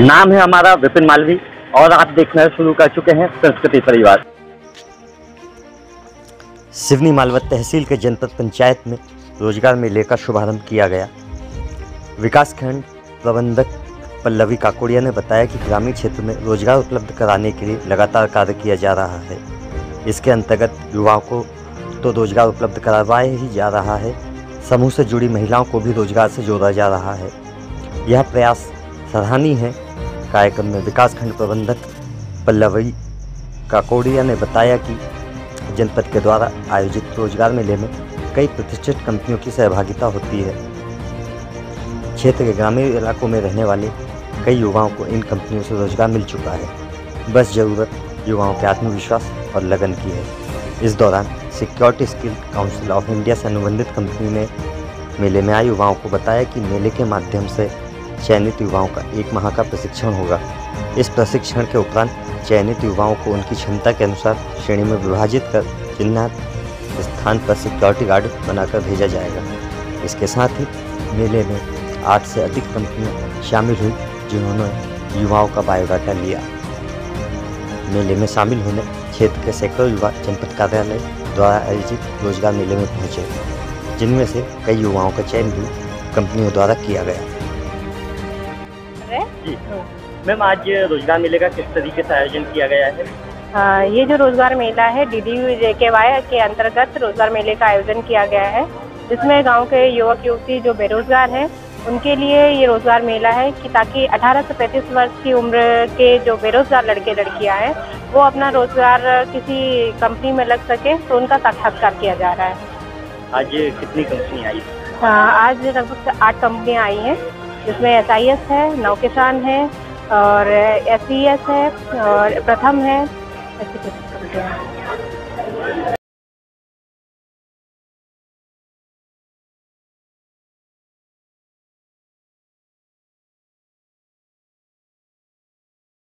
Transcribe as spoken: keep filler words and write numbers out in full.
नाम है हमारा विपिन मालवी और आप देखना शुरू कर चुके हैं संस्कृति परिवार। सिवनी मालवत तहसील के जनपद पंचायत में रोजगार मेले का शुभारंभ किया गया। विकासखंड प्रबंधक पल्लवी काकोड़िया ने बताया कि ग्रामीण क्षेत्र में रोजगार उपलब्ध कराने के लिए लगातार कार्य किया जा रहा है। इसके अंतर्गत युवाओं को तो रोजगार उपलब्ध करवाया ही जा रहा है, समूह से जुड़ी महिलाओं को भी रोजगार से जोड़ा जा रहा है। यह प्रयास सराहनीय है। कार्यक्रम में विकासखंड प्रबंधक पल्लवी काकोड़िया ने बताया कि जनपद के द्वारा आयोजित रोजगार मेले में कई प्रतिष्ठित कंपनियों की सहभागिता होती है। क्षेत्र के ग्रामीण इलाकों में रहने वाले कई युवाओं को इन कंपनियों से रोजगार मिल चुका है। बस ज़रूरत युवाओं के आत्मविश्वास और लगन की है। इस दौरान security skills council of India से अनुबंधित कंपनी ने मेले में आए युवाओं को बताया कि मेले के माध्यम से चयनित युवाओं का एक माह का प्रशिक्षण होगा। इस प्रशिक्षण के उपरांत चयनित युवाओं को उनकी क्षमता के अनुसार श्रेणी में विभाजित कर चिन्हित स्थान पर सिक्योरिटी गार्ड बनाकर भेजा जाएगा। इसके साथ ही मेले में आठ से अधिक कंपनियां शामिल हुई जिन्होंने युवाओं का बायोडाटा लिया। मेले में शामिल होने क्षेत्र के सैकड़ों युवा जनपद कार्यालय द्वारा आयोजित रोजगार मेले में पहुँचे, जिनमें से कई युवाओं का चयन भी कंपनियों द्वारा किया गया। मैम, आज रोजगार मेले का किस तरीके से आयोजन किया गया है? आ, ये जो रोजगार मेला है डी डी यू-जीकेवाई के अंतर्गत रोजगार मेले का आयोजन किया गया है, जिसमें गांव के युवक युवती जो बेरोजगार हैं उनके लिए ये रोजगार मेला है कि ताकि अठारह से पैंतीस वर्ष की उम्र के जो बेरोजगार लड़के लड़कियां हैं वो अपना रोजगार किसी कंपनी में लग सके, तो उनका साक्षात्कार किया जा रहा है। आज कितनी कंपनी आई? आ, आज लगभग आठ कंपनियाँ आई हैं, जिसमें एस आई एस है, नौकिशान है और एफ ई एस है और प्रथम है।